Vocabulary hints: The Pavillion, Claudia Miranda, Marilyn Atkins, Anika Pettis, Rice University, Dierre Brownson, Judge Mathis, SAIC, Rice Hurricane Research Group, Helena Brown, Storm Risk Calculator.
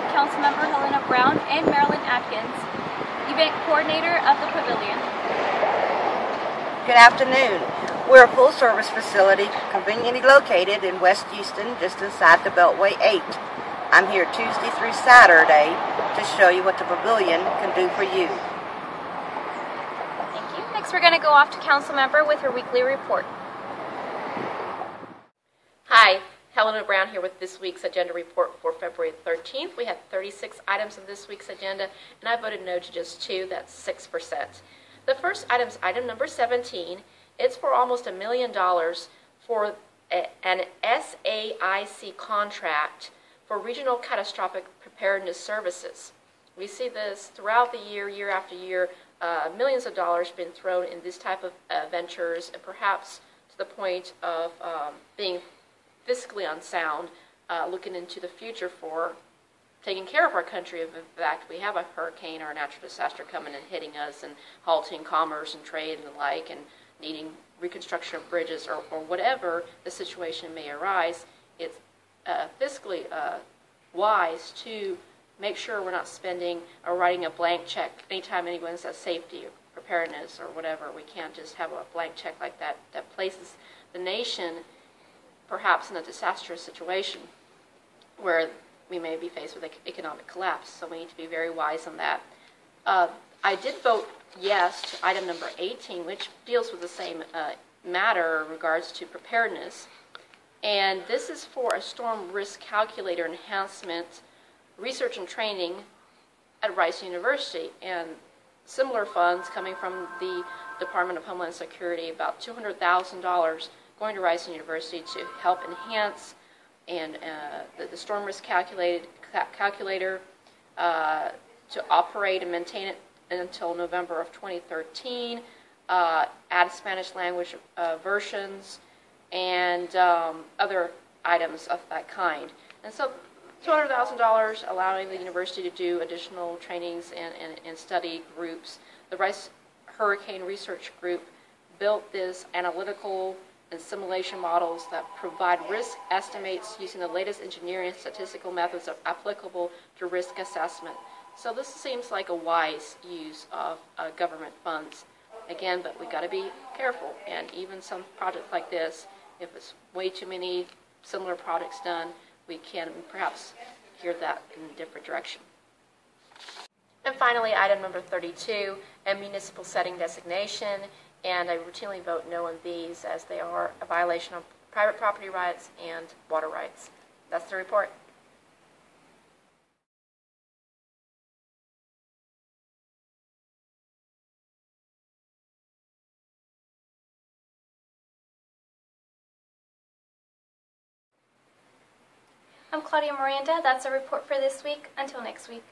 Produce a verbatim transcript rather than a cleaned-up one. with Councilmember Helena Brown and Marilyn Atkins, event coordinator of the Pavilion. Good afternoon. We're a full-service facility conveniently located in West Houston, just inside the Beltway eight. I'm here Tuesday through Saturday to show you what the Pavilion can do for you. Thank you. Next, we're going to go off to Councilmember with her weekly report. Hi, Helena Brown here with this week's agenda report for February thirteenth. We had thirty-six items in this week's agenda, and I voted no to just two. That's six percent. The first item is item number seventeen. It's for almost a million dollars for a, an S A I C contract for regional catastrophic preparedness services. We see this throughout the year, year after year, uh, millions of dollars being thrown in this type of uh, ventures, and perhaps to the point of um, being fiscally unsound, uh, looking into the future for taking care of our country if in fact we have a hurricane or a natural disaster coming and hitting us and halting commerce and trade and the like, and needing reconstruction of bridges or, or whatever the situation may arise. It's uh, fiscally uh, wise to make sure we're not spending or writing a blank check anytime anyone says safety or preparedness or whatever. We can't just have a blank check like that that places the nation perhaps in a disastrous situation where we may be faced with an economic collapse, so we need to be very wise on that. Uh, I did vote yes to item number eighteen, which deals with the same uh, matter in regards to preparedness, and this is for a storm risk calculator enhancement research and training at Rice University, and similar funds coming from the Department of Homeland Security, about two hundred thousand dollars going to Rice University to help enhance and uh, the, the storm risk calculated, cal calculator uh, to operate and maintain it until November of twenty thirteen, uh, add Spanish language uh, versions, and um, other items of that kind. And so two hundred thousand dollars allowing the university to do additional trainings and, and, and study groups. The Rice Hurricane Research Group built this analytical and simulation models that provide risk estimates using the latest engineering and statistical methods that are applicable to risk assessment. So this seems like a wise use of uh, government funds. Again, but we've got to be careful, and even some projects like this, if it's way too many similar projects done, we can perhaps hear that in a different direction. And finally, item number thirty-two, a municipal setting designation. And I routinely vote no on these as they are a violation of private property rights and water rights. That's the report. I'm Claudia Miranda. That's a report for this week. Until next week.